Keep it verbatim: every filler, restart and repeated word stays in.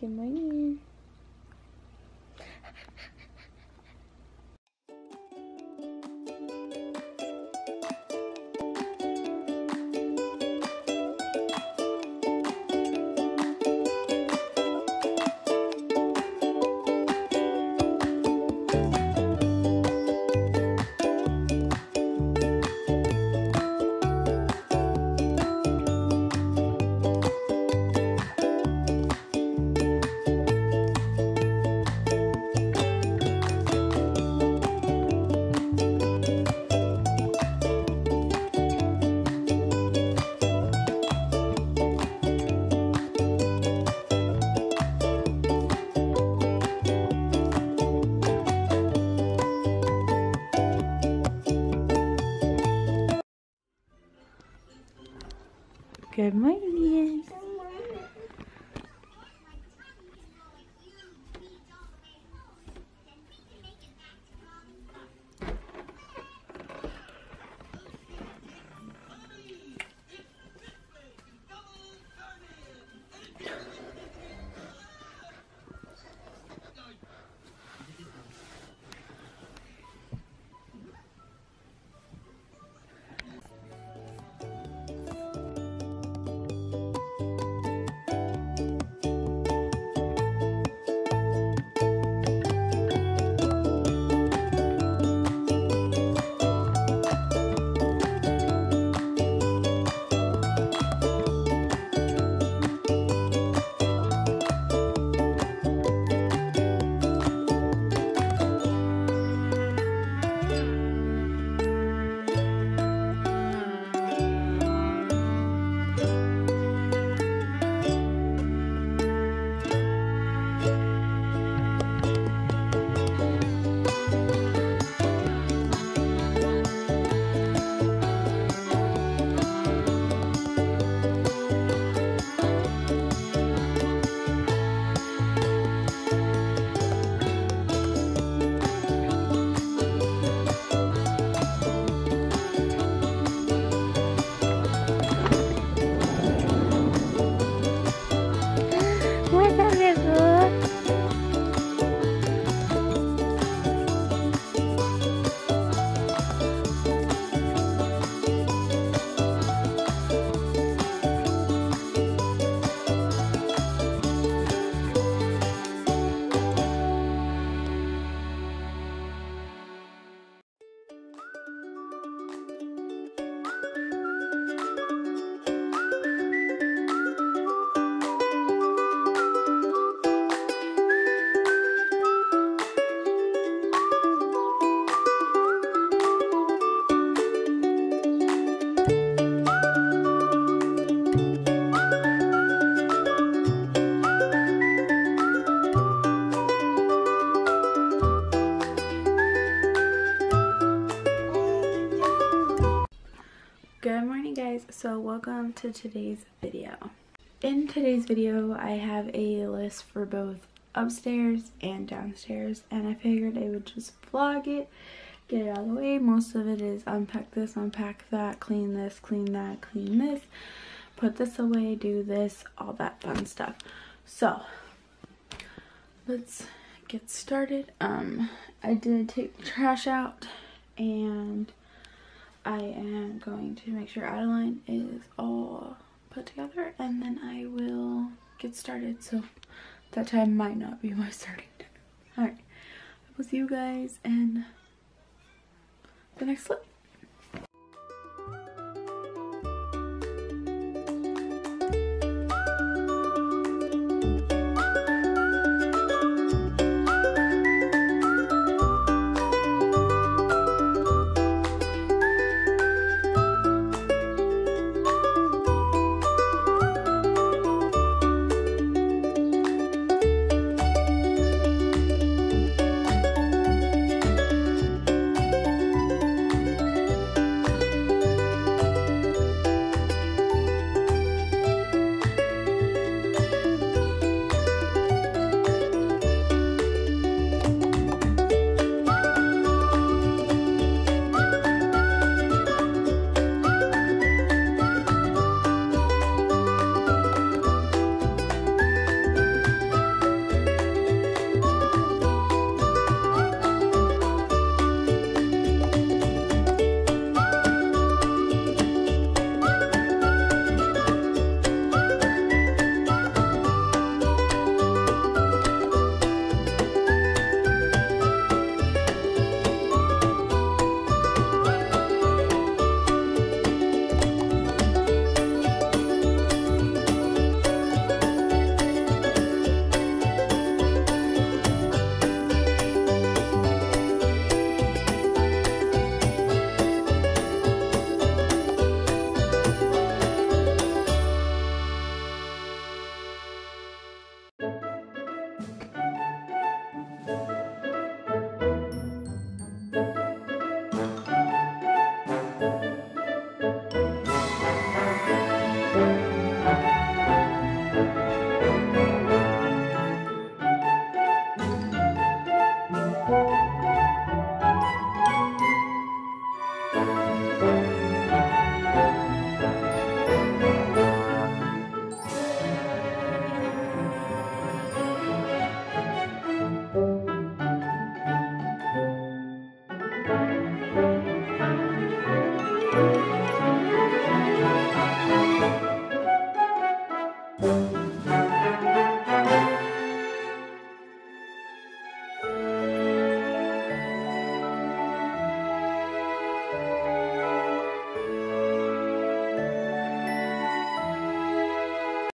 que manhã. Good morning. Good morning, guys. So welcome to today's video. In today's video I have a list for both upstairs and downstairs, and I figured I would just vlog it, get it out of the way. Most of it is unpack this, unpack that, clean this, clean that, clean this, put this away, do this, all that fun stuff. So let's get started. um I did take the trash out, and I am going to make sure Adeline is all put together, and then I will get started. So that time might not be my starting time. Alright, I will see you guys in the next clip.